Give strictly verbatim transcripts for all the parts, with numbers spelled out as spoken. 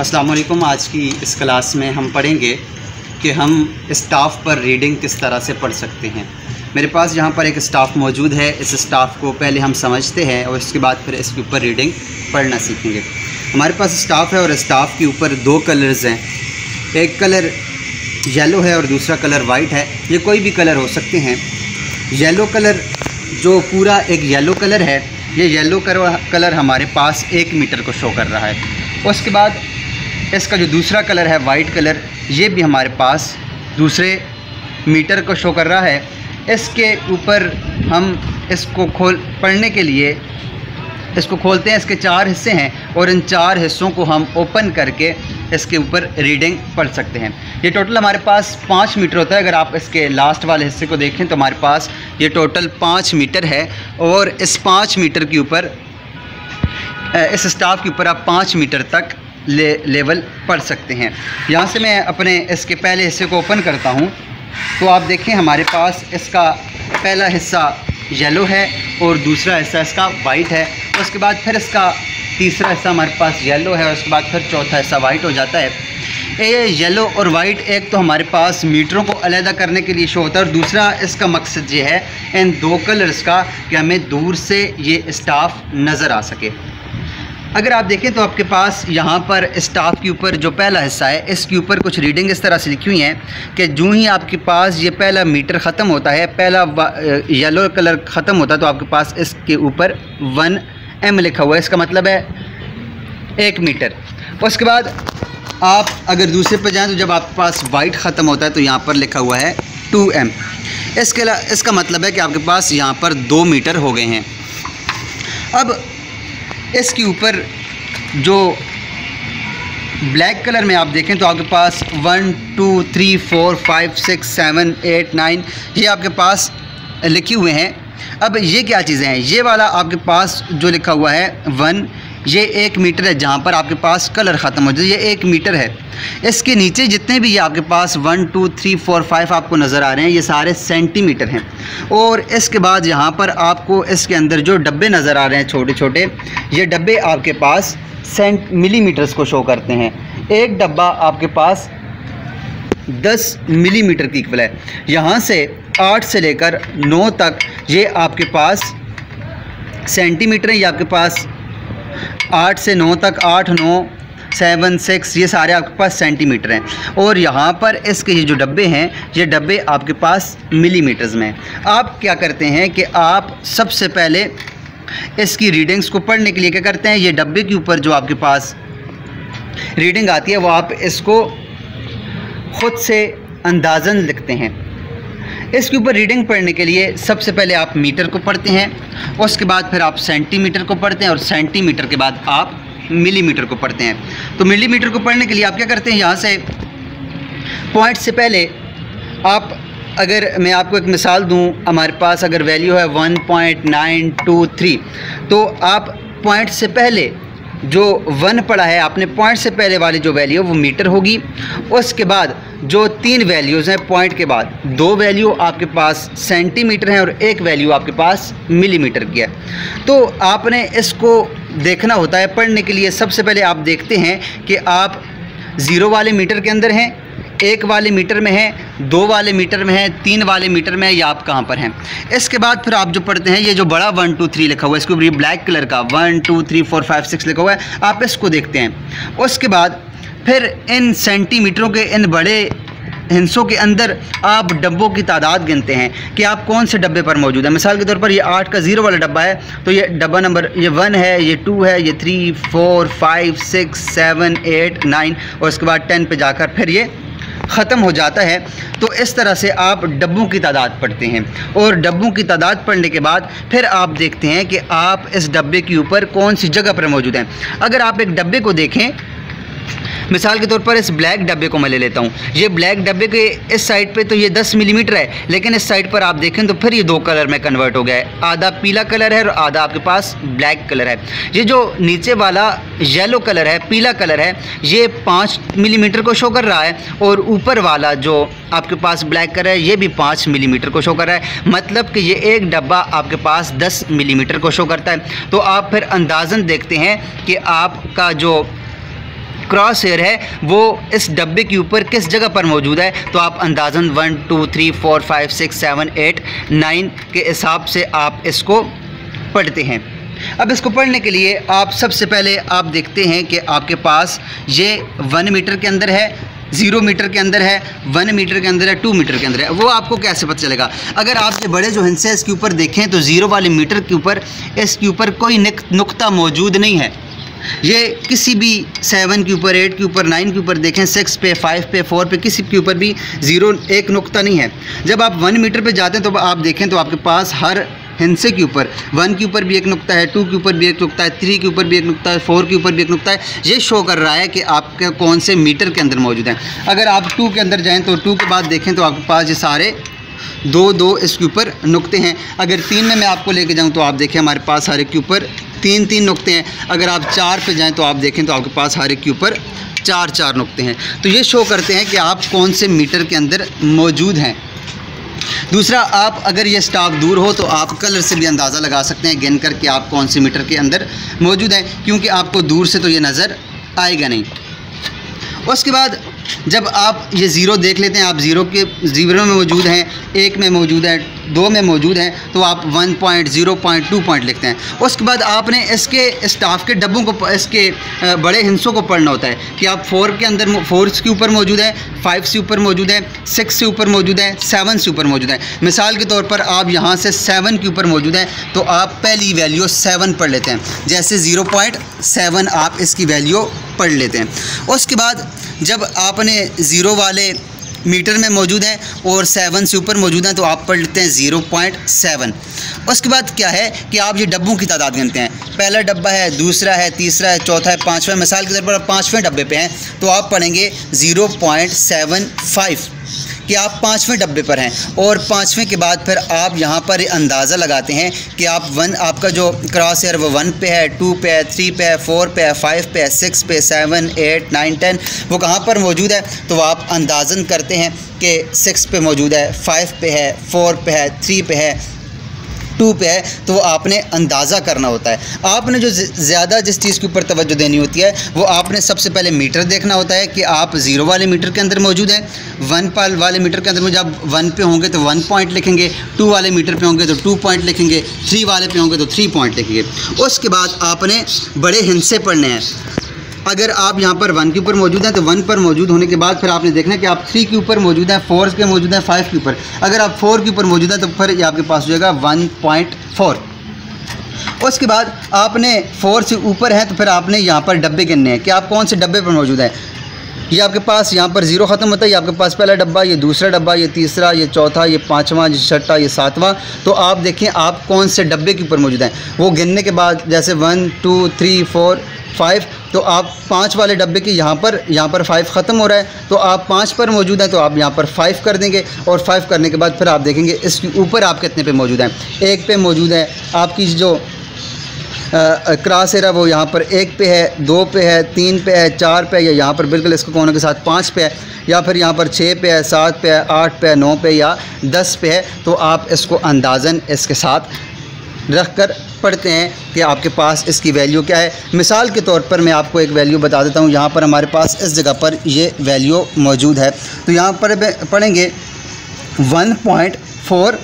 अस्सलाम वालेकुम। आज की इस क्लास में हम पढ़ेंगे कि हम स्टाफ पर रीडिंग किस तरह से पढ़ सकते हैं। मेरे पास यहाँ पर एक स्टाफ मौजूद है। इस स्टाफ को पहले हम समझते हैं और इसके बाद फिर इसके ऊपर रीडिंग पढ़ना सीखेंगे। हमारे पास स्टाफ है और स्टाफ के ऊपर दो कलर्स हैं, एक कलर येलो है और दूसरा कलर वाइट है। ये कोई भी कलर हो सकते हैं। येलो कलर जो पूरा एक येलो कलर है, ये येलो कलर हमारे पास एक मीटर को शो कर रहा है। उसके बाद इसका जो दूसरा कलर है वाइट कलर, ये भी हमारे पास दूसरे मीटर को शो कर रहा है। इसके ऊपर हम इसको खोल पढ़ने के लिए इसको खोलते हैं। इसके चार हिस्से हैं और इन चार हिस्सों को हम ओपन करके इसके ऊपर रीडिंग पढ़ सकते हैं। ये टोटल हमारे पास पाँच मीटर होता है। अगर आप इसके लास्ट वाले हिस्से को देखें तो हमारे पास ये टोटल पाँच मीटर है और इस पाँच मीटर के ऊपर इस स्टाफ के ऊपर आप पाँच मीटर तक ले, लेवल पढ़ सकते हैं। यहाँ से मैं अपने इसके पहले हिस्से को ओपन करता हूँ तो आप देखें हमारे पास इसका पहला हिस्सा येलो है और दूसरा हिस्सा इसका वाइट है। उसके बाद फिर इसका तीसरा हिस्सा हमारे पास येलो है और उसके बाद फिर चौथा हिस्सा वाइट हो जाता है। ये येलो और वाइट एक तो हमारे पास मीटरों को अलहदा करने के लिए शो होता है और दूसरा इसका मकसद ये है इन दो कलर्स का कि हमें दूर से ये स्टाफ नज़र आ सके। अगर आप देखें तो आपके पास यहाँ पर स्टाफ के ऊपर जो पहला हिस्सा है इसके ऊपर कुछ रीडिंग इस तरह से लिखी हुई हैं कि जूँ ही आपके पास ये पहला मीटर ख़त्म होता है, पहला येलो कलर ख़त्म होता है तो आपके पास इसके ऊपर वन एम लिखा हुआ है। इसका मतलब है एक मीटर। उसके बाद आप अगर दूसरे पर जाएं तो जब आपके पास वाइट ख़त्म होता है तो यहाँ पर लिखा हुआ है टू एम। इसके इसका मतलब है कि आपके पास यहाँ पर दो मीटर हो गए हैं। अब इसके ऊपर जो ब्लैक कलर में आप देखें तो आपके पास one two three four five six seven eight nine ये आपके पास लिखे हुए हैं। अब ये क्या चीज़ें हैं? ये वाला आपके पास जो लिखा हुआ है वन, ये एक मीटर है जहाँ पर आपके पास कलर ख़त्म हो जाए, ये एक मीटर है। इसके नीचे जितने भी ये आपके पास one two three four five आपको नज़र आ रहे हैं ये सारे सेंटीमीटर हैं। और इसके बाद यहाँ पर आपको इसके अंदर जो डब्बे नज़र आ रहे हैं छोटे छोटे, ये डब्बे आपके पास सेंट मिलीमीटर्स को शो करते हैं। एक डब्बा आपके पास दस मिलीमीटर की इक्वल है। यहाँ से आठ से लेकर नौ तक ये आपके पास सेंटीमीटर है। ये आपके पास आठ से नौ तक, आठ नौ सेवन सिक्स, ये सारे आपके पास सेंटीमीटर हैं। और यहाँ पर इसके ये जो डब्बे हैं ये डब्बे आपके पास मिलीमीटर्स में। आप क्या करते हैं कि आप सबसे पहले इसकी रीडिंग्स को पढ़ने के लिए क्या करते हैं, ये डब्बे के ऊपर जो आपके पास रीडिंग आती है वो आप इसको ख़ुद से अंदाज़न लिखते हैं। इसके ऊपर रीडिंग पढ़ने के लिए सबसे पहले आप मीटर को पढ़ते हैं, उसके बाद फिर आप सेंटीमीटर को पढ़ते हैं और सेंटीमीटर के बाद आप मिलीमीटर को पढ़ते हैं। तो मिलीमीटर को पढ़ने के लिए आप क्या करते हैं, यहाँ से पॉइंट से पहले आप, अगर मैं आपको एक मिसाल दूं, हमारे पास अगर वैल्यू है one point nine two three तो आप पॉइंट से पहले जो वन पढ़ा है आपने, पॉइंट से पहले वाली जो वैल्यू है वो मीटर होगी। उसके बाद जो तीन वैल्यूज़ हैं पॉइंट के बाद, दो वैल्यू आपके पास सेंटीमीटर हैं और एक वैल्यू आपके पास मिलीमीटर की है। तो आपने इसको देखना होता है। पढ़ने के लिए सबसे पहले आप देखते हैं कि आप ज़ीरो वाले मीटर के अंदर हैं, एक वाले मीटर में हैं, दो वाले मीटर में हैं, तीन वाले मीटर में है, या आप कहाँ पर हैं। इसके बाद फिर आप जो पढ़ते हैं, ये जो बड़ा वन टू थ्री लिखा हुआ है इसके ऊपर ब्लैक कलर का one two three four five six लिखा हुआ है, आप इसको देखते हैं। उसके बाद फिर इन सेंटीमीटरों के इन बड़े हिस्सों के अंदर आप डब्बों की तादाद गिनते हैं कि आप कौन से डब्बे पर मौजूद है। मिसाल के तौर पर ये आठ का ज़ीरो वाला डब्बा है तो ये डब्बा नंबर ये वन है, ये टू है, ये three four five six seven eight nine और उसके बाद टेन पे जाकर फिर ये ख़त्म हो जाता है। तो इस तरह से आप डब्बों की तादाद पढ़ते हैं और डब्बों की तादाद पढ़ने के बाद फिर आप देखते हैं कि आप इस डब्बे के ऊपर कौन सी जगह पर मौजूद हैं। अगर आप एक डब्बे को देखें, मिसाल के तौर पर इस ब्लैक डब्बे को मैं ले लेता हूँ, ये ब्लैक डब्बे के इस साइड पे तो ये दस मिलीमीटर है, लेकिन इस साइड पर आप देखें तो फिर ये दो कलर में कन्वर्ट हो गया है, आधा पीला कलर है और आधा आपके पास ब्लैक कलर है। ये जो नीचे वाला येलो कलर है, पीला कलर है, ये पाँच मिलीमीटर को शो कर रहा है और ऊपर वाला जो आपके पास ब्लैक कलर है ये भी पाँच मिलीमीटर को शो कर रहा है। मतलब कि ये एक डब्बा आपके पास दस मिलीमीटर को शो करता है। तो आप फिर अंदाज़न देखते हैं कि आपका जो क्रॉस हेयर है वो इस डब्बे के ऊपर किस जगह पर मौजूद है, तो आप अंदाजन one two three four five six seven eight nine के हिसाब से आप इसको पढ़ते हैं। अब इसको पढ़ने के लिए आप सबसे पहले आप देखते हैं कि आपके पास ये वन मीटर के अंदर है, ज़ीरो मीटर के अंदर है, वन मीटर के अंदर है, टू मीटर के अंदर है। वो आपको कैसे पता चलेगा? अगर आप ये बड़े जो हिस्से इसके ऊपर देखें तो ज़ीरो वाले मीटर के ऊपर इसके ऊपर कोई नुक्ता मौजूद नहीं है। ये किसी भी सेवन के ऊपर, एट के ऊपर, नाइन के ऊपर देखें, सिक्स पे, फाइव पे, फोर पे, किसी के ऊपर भी ज़ीरो एक नुक्ता नहीं है। जब आप वन मीटर पे जाते हैं तो आप देखें तो आपके पास हर हिंसे के ऊपर, वन के ऊपर भी एक नुक्ता है, टू के ऊपर भी एक नुक्ता है, थ्री के ऊपर भी एक नुक्ता है, फोर के ऊपर भी एक नुक्ता है। ये शो कर रहा है कि आपके कौन से मीटर के अंदर मौजूद हैं। अगर आप टू के अंदर जाएँ तो टू के बाद देखें तो आपके पास ये सारे दो दो इसके ऊपर नुक्ते हैं। अगर तीन में मैं आपको लेके जाऊँ तो आप देखें हमारे पास हर एक के ऊपर तीन तीन नुक्ते हैं। अगर आप चार पे जाएँ तो आप देखें तो आपके पास हर एक के ऊपर चार चार नुक्ते हैं। तो ये शो करते हैं कि आप कौन से मीटर के अंदर मौजूद हैं। दूसरा, आप अगर ये स्टॉक दूर हो तो आप कलर से भी अंदाज़ा लगा सकते हैं गिन करके आप कौन से मीटर के अंदर मौजूद हैं, क्योंकि आपको दूर से तो ये नज़र आएगा नहीं। उसके बाद जब आप ये ज़ीरो देख लेते हैं, आप ज़ीरो के ज़ीरो में मौजूद हैं, एक में मौजूद हैं, दो में मौजूद हैं, तो आप one point, zero point, two point लिखते हैं। उसके बाद आपने इसके स्टाफ के डब्बों को, इसके बड़े हिंसों को पढ़ना होता है कि आप फोर के अंदर, फोर के ऊपर मौजूद है, फाइव से ऊपर मौजूद है, सिक्स से ऊपर मौजूद है, सेवन से ऊपर मौजूद है। मिसाल के तौर पर आप यहाँ से सेवन के ऊपर मौजूद है तो आप पहली वैल्यू सेवन पढ़ लेते हैं, जैसे ज़ीरो पॉइंट सेवन आप इसकी वैल्यू पढ़ लेते हैं। उसके बाद जब आपने ज़ीरो वाले मीटर में मौजूद है और सेवन से ऊपर मौजूद हैं तो आप पढ़ लेते हैं ज़ीरो पॉइंट सेवन। उसके बाद क्या है कि आप ये डब्बों की तादाद गिनते हैं, पहला डब्बा है, दूसरा है, तीसरा है, चौथा है, पाँचवा। मिसाल के तौर पर आप पाँचवें डब्बे पे हैं तो आप पढ़ेंगे ज़ीरो पॉइंट सेवन फाइव कि आप पाँचवें डब्बे पर हैं। और पाँचवें के बाद फिर आप यहाँ पर अंदाज़ा लगाते हैं कि आप वन, आपका जो क्रॉस हेयर वो वन पे है, टू पे है, थ्री पे है, फोर पे है, फाइव पे है, सिक्स पे, सेवन, एट, नाइन, टेन, वो कहाँ पर मौजूद है। तो आप अंदाज़न करते हैं कि सिक्स पे मौजूद है, फाइव पे है, फोर पे है, थ्री पे है, टू पे है, तो आपने अंदाज़ा करना होता है। आपने जो ज़्यादा जिस चीज़ के ऊपर तवज्जो देनी होती है वो आपने सबसे पहले मीटर देखना होता है कि आप ज़ीरो वाले मीटर के अंदर मौजूद हैं, वन पाल वाले मीटर के अंदर मौजूद, आप वन पे होंगे तो वन पॉइंट लिखेंगे, टू वाले मीटर पे होंगे तो टू पॉइंट लिखेंगे, थ्री वाले पे होंगे तो थ्री पॉइंट लिखेंगे। उसके बाद आपने बड़े हिंसे पढ़ने हैं। अगर आप यहाँ पर वन के ऊपर मौजूद हैं तो वन पर मौजूद होने के बाद फिर आपने देखना है कि आप थ्री के ऊपर मौजूद हैं, फोर के मौजूद हैं, फाइव के ऊपर। अगर आप फोर के ऊपर मौजूद हैं तो फिर ये आपके पास हो जाएगा वन पॉइंट फोर। उसके बाद आपने फोर से ऊपर है तो फिर आपने यहाँ पर डब्बे गिनने हैं कि आप कौन से डब्बे पर मौजूद हैं। ये आपके पास यहाँ पर ज़ीरो ख़त्म होता है, ये आपके पास पहला डब्बा, ये दूसरा डब्बा, ये तीसरा, ये चौथा, ये पाँचवा, ये छठा, ये सातवां। तो आप देखें आप कौन से डब्बे के ऊपर मौजूद हैं। वो गिनने के बाद जैसे one two three four five, तो आप पाँच वाले डब्बे के यहाँ पर यहाँ पर फाइव ख़त्म हो रहा है तो आप पाँच पर मौजूद हैं तो आप यहाँ पर फाइव कर देंगे। और फाइव करने के बाद फिर आप देखेंगे इसके ऊपर आप कितने पे मौजूद हैं। एक पे मौजूद है, आपकी जो क्रॉस हेयर वो यहाँ पर एक पे है, दो पे है, तीन पे है, चार पे है, या यहाँ पर बिल्कुल इसको कोने के साथ पाँच पे है, या फिर यहाँ पर छः पे है, सात पे है, आठ पे है, नौ पे या दस पे है। तो आप इसको अंदाज़न इसके साथ रख कर पढ़ते हैं कि आपके पास इसकी वैल्यू क्या है। मिसाल के तौर पर मैं आपको एक वैल्यू बता देता हूँ, यहाँ पर हमारे पास इस जगह पर ये वैल्यू मौजूद है तो यहाँ पर पढ़ेंगे वन पॉइंट फोर,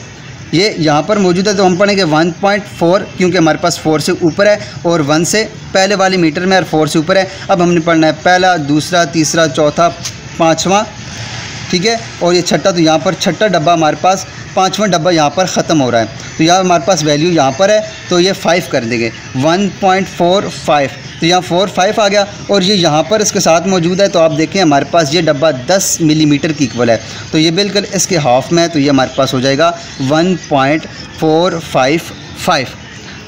ये यहाँ पर मौजूद है तो हम पढ़ेंगे वन पॉइंट फोर क्योंकि हमारे पास फोर से ऊपर है और वन से पहले वाले मीटर में और फोर से ऊपर है। अब हमने पढ़ना है पहला, दूसरा, तीसरा, चौथा, पाँचवा, ठीक है, और ये छठा। तो यहाँ पर छठा डब्बा हमारे पास, पाँचवा डब्बा यहाँ पर ख़त्म हो रहा है तो यहाँ हमारे पास वैल्यू यहाँ पर है तो ये फाइव कर देंगे वन पॉइंट फोर फाइव। तो यहाँ फोर फाइव आ गया और ये यहाँ पर इसके साथ मौजूद है तो आप देखें हमारे पास ये डब्बा दस मिलीमीटर की इक्वल है तो ये बिल्कुल इसके हाफ में है तो ये हमारे पास हो जाएगा one point four five five.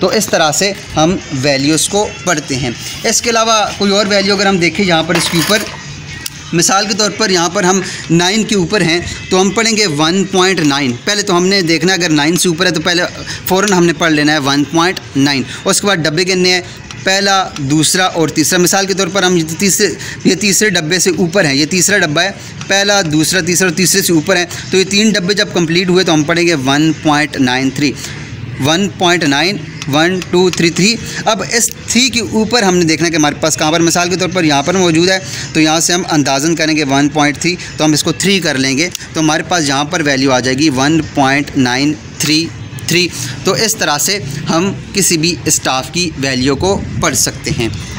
तो इस तरह से हम वैल्यूज़ को पढ़ते हैं। इसके अलावा कोई और वैल्यू अगर हम देखें यहाँ पर इसके ऊपर, मिसाल के तौर पर यहाँ पर हम नाइन के ऊपर हैं तो हम पढ़ेंगे वन पॉइंट नाइन। पहले तो हमने देखना है अगर नाइन से ऊपर है तो पहले फ़ौरन हमने पढ़ लेना है वन पॉइंट नाइन। उसके बाद डब्बे गिनने हैं पहला, दूसरा और तीसरा। मिसाल के तौर पर हम तीसरे ये तीसरे डब्बे से ऊपर हैं, ये तीसरा डब्बा है, पहला, दूसरा, तीसरा और तीसरे से ऊपर है तो ये तीन डब्बे जब कंप्लीट हुए तो हम पढ़ेंगे one point nine three, one point nine, one, two, three, three. अब इस थ्री के ऊपर हमने देखना कि हमारे पास कहाँ पर मिसाल के तौर पर यहाँ पर मौजूद है, तो यहाँ से हम अंदाजन करेंगे वन पॉइंट थ्री, तो हम इसको थ्री कर लेंगे, तो हमारे पास यहाँ पर वैल्यू आ जाएगी one point nine three three. तो इस तरह से हम किसी भी स्टाफ की वैल्यू को पढ़ सकते हैं।